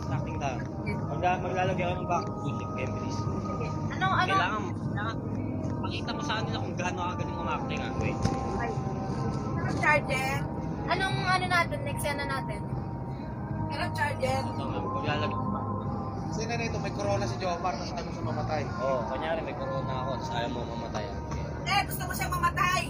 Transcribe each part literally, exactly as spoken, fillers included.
distracting tayo. Magla- maglalagay ako ng back bullshit memories. Ano, ano? Kailangan, kailangan pakita mo sa kanila kung gaano kagaling umakting ako eh. Ay. Anong charger? Anong ano natin? Next scene natin? Anong charger? Ito nga, maglalagay ko pa. Sina na ito, may corona si Jomar, tapos tayo gusto mamatay. Oo, oh, kanyari may corona ako, tapos ayaw mo mamatay. Okay. Eh, gusto mo siyang mamatay!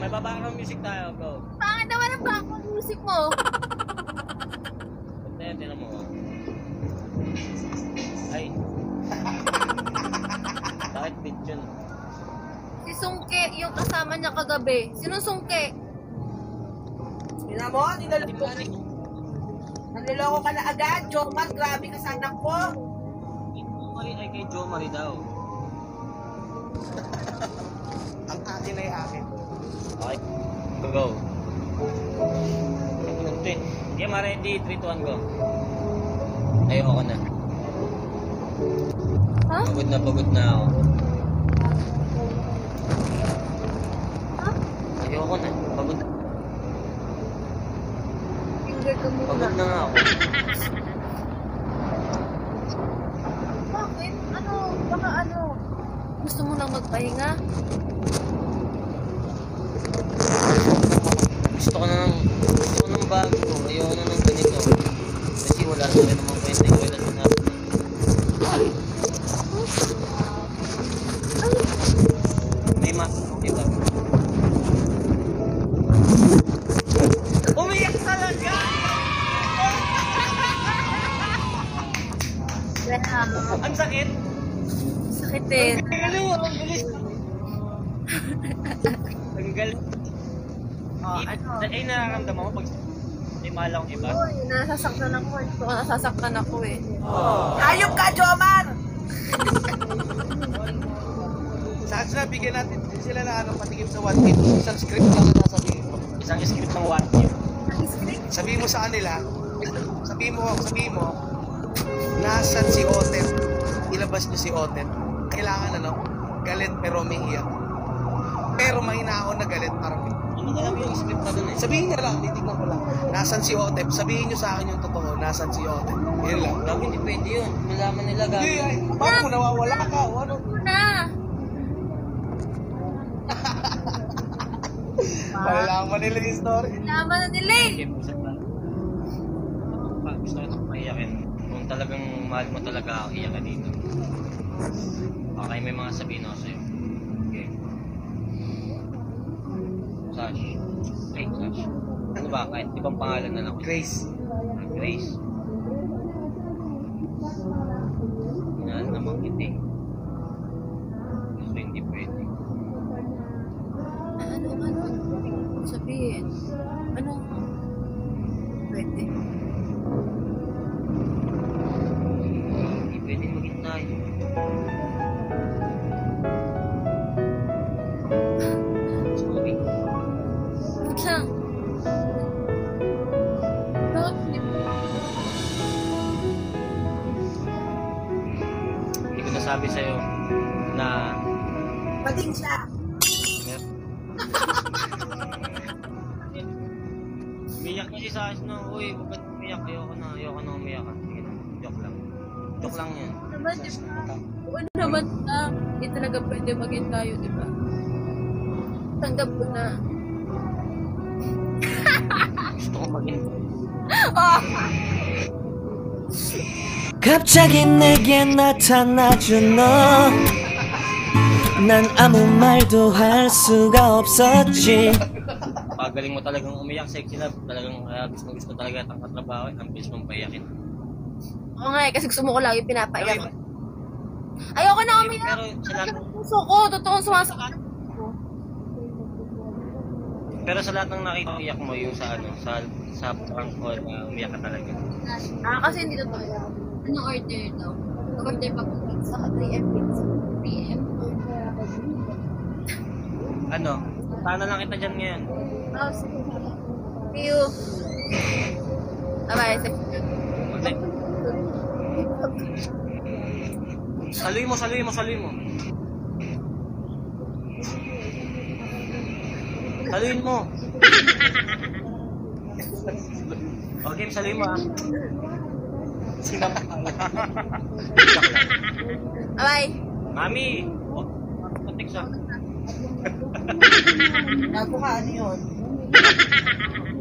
May background music tayo, bro. Bakit naman ang background music mo? Punta yan, mo. Ay. Bakit bitch yun? Si Sungke, yung kasama niya kagabi. Sino Sungke? Sina mo, ninaloko ka. Nanliloko ka na agad, Jomar. Grabe ka sa anak ko. Jomari ay kay Jomari daw. Ang akin ay akin. Okay, go go. Hindi ma ready, three, two, one, go. Ayoko na. Huh? Pagod na, pagod na ako. Huh? Ayoko na, pagod na. Pagod na nga ako. Bakit? Ano? Baka ano? Gusto mo lang magpahinga? Gusto ko na ng, gusto ko ng bago, ayoko na ng ganito. Kasi wala na rin naman kwenta yung wala na natin. May mask, okay ba? Umiyak talaga! Ang sakit! Sakit eh. Ang galo, ang bilis. Ang galo. Oh, I, ano? Ay, nararamdaman mo pag may mahal akong iba? Uy, nasasaktan ako. Ito ko nasasaktan ako eh. Oh. Hayop ka, Jomar! Saan sila, bigyan natin sila na ano, patigim sa one-tip. Isang script lang na sasabihin mo. Isang script ng one-tip. Sabihin mo sa kanila, sabihin mo, sabihin mo, nasan si Otet? Ilabas niyo si Otet. Kailangan ano, galit pero umiiyak. Pero mahina ako na galit parang hindi niya yung script na dun eh. Sabihin niya lang, titignan ko lang. Nasaan si Otep? Sabihin niyo sa akin yung totoo. Nasaan si Otep? Yun lang. Gawin, hindi pwede yun. Malaman nila gawin. Hindi, ay, paano nawawala ka? Ano? Una! Malaman nila yung story. Malaman na nila eh! Okay, pusat lang. Gusto ko itong maiyakin. Kung talagang mahal mo talaga, iyak ka dito. Okay, may mga sabihin ako sa'yo. Sash. Ay, Sash. Ano ba? Kahit ibang pangalan na lang. Grace. Ah, Grace. Pinaan namang kiti. Gusto hindi pwede. Ano, ano? Sabihin. Ano? Pwede. Hindi pwede maging tayo. Sabi sa'yo na pating siya. Umiyak niya si Sash na, uy, ba't umiyak? Ayoko na, ayoko na umiyak. Sige na, joke lang. Joke lang yan. Naman, di ba? Ano naman na, hindi talaga pwede maging tayo, di ba? Tanggap ko na. Gusto ko maging 갑자기 내게 나타나준 너 난 아무 말도 할 수가 없었지 Pagaling mo talagang umiyak, sexy na talagang uh, gusto, gusto talaga at ang katrabaho ang bilis mong paiyakin. Oo nga eh, kasi gusto mo ko lagi pinapaiyak. Ayoko na umiyak! Pero sa lahat ng puso ko, totoong sumasakit. Pero sa lahat ng nakita umiyak mo yung sa ano, sa sa prank call, uh, umiyak ka talaga. Ah, kasi hindi totoo yan. Anong order daw? Order pa kung pizza ka, three M pizza. three M? Ano? Paano lang kita dyan ngayon? Oh, sige. See you. Bye-bye. Okay. Saluhin mo, saluhin mo, saluhin mo. Saluhin mo. Okay, saluhin mo ah. Sinap. Bye. Mami. Oh, kontek siya. Gago ka, ano yun?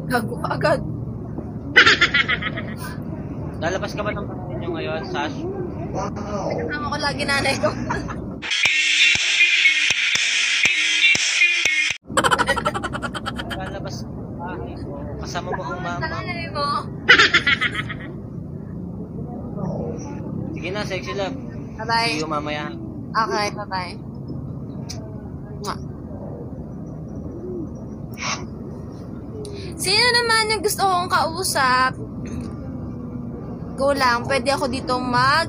Gago ka agad. Lalabas ka ba ng pamilya nyo ngayon, Sash? Pinakama ko lagi nanay ko. Lalabas ka ng bahay ko. Kasama mo ang mama. Nanay mo. Sige na, sexy love. Bye-bye. See you mamaya. Okay, bye-bye. Sino naman yung gusto kong kausap? Go lang. Pwede ako dito mag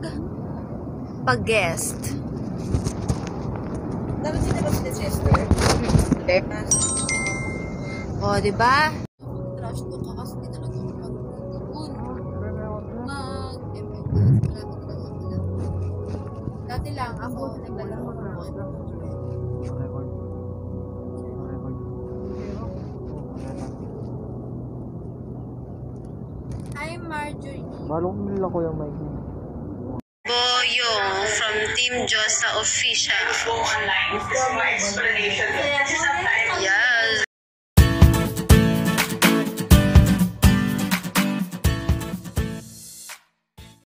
pag-guest. Dapat sinabas ni Chester. O, diba? Trash talk ka kasi dito lang ako mag-un. Mag Dati lang ako naglalaro ako. Malong nila ko yung mic. Boyo from TeamJosa official. Go online. This is my explanation. Yeah.